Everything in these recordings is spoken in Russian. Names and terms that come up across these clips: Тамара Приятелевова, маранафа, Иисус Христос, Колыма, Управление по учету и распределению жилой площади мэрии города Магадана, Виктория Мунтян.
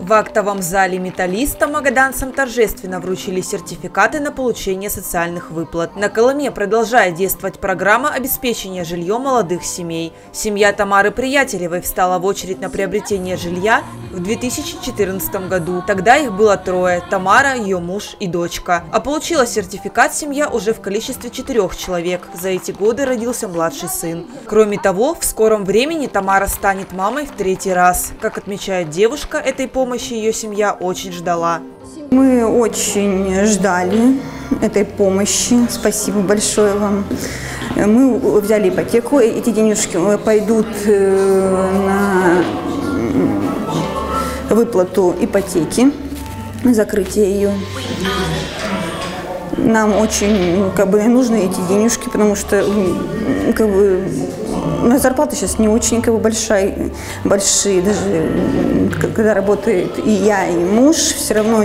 В актовом зале металлистам магаданцам торжественно вручили сертификаты на получение социальных выплат. На Колыме продолжает действовать программа обеспечения жильем молодых семей. Семья Тамары Приятелевой встала в очередь на приобретение жилья в 2014 году. Тогда их было трое – Тамара, ее муж и дочка. А получила сертификат семья уже в количестве 4 человек. За эти годы родился младший сын. Кроме того, в скором времени Тамара станет мамой в 3-й раз. Как отмечает девушка, этой помощи ее семья очень ждала. Мы очень ждали этой помощи. Спасибо большое вам. Мы взяли ипотеку. Эти денежки пойдут на выплату ипотеки, на закрытие ее. Нам очень нужны эти денежки, потому что зарплата сейчас не очень большие, даже когда работает и я, и муж, все равно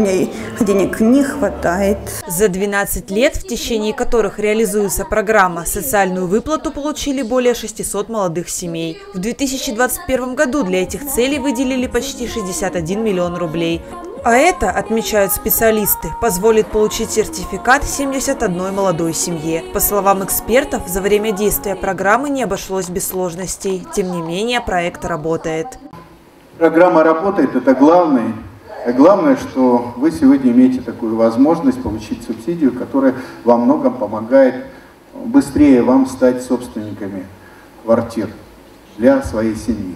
денег не хватает. За 12 лет, в течение которых реализуется программа, социальную выплату получили более 600 молодых семей. В 2021 году для этих целей выделили почти 61 миллион рублей. А это, отмечают специалисты, позволит получить сертификат 71 молодой семье. По словам экспертов, за время действия программы не обошлось без сложностей. Тем не менее, проект работает. Программа работает, это главное. Главное, что вы сегодня имеете такую возможность получить субсидию, которая во многом помогает быстрее вам стать собственниками квартир для своей семьи.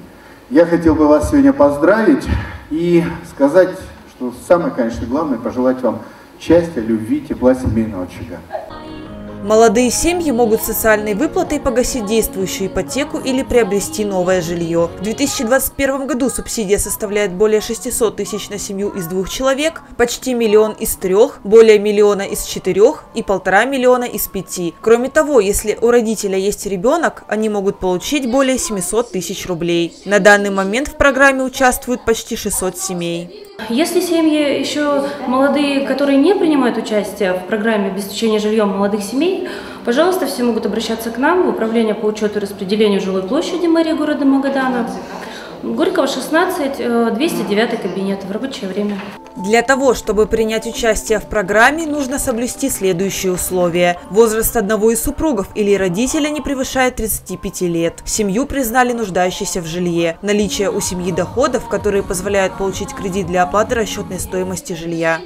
Я хотел бы вас сегодня поздравить и сказать, что самое, конечно, главное – пожелать вам счастья, любви, тепла семейного очага. Молодые семьи могут социальной выплатой погасить действующую ипотеку или приобрести новое жилье. В 2021 году субсидия составляет более 600 тысяч на семью из 2 человек, почти 1 миллион из 3, более 1 миллиона из 4 и 1,5 миллиона из 5. Кроме того, если у родителя есть ребенок, они могут получить более 700 тысяч рублей. На данный момент в программе участвуют почти 600 семей. Если семьи еще молодые, которые не принимают участие в программе обеспечения жильем молодых семей, пожалуйста, все могут обращаться к нам в Управление по учету и распределению жилой площади мэрии города Магадана. Горького, 16, 209 кабинет в рабочее время. Для того, чтобы принять участие в программе, нужно соблюсти следующие условия. Возраст одного из супругов или родителя не превышает 35 лет. Семью признали нуждающейся в жилье. Наличие у семьи доходов, которые позволяют получить кредит для оплаты расчетной стоимости жилья.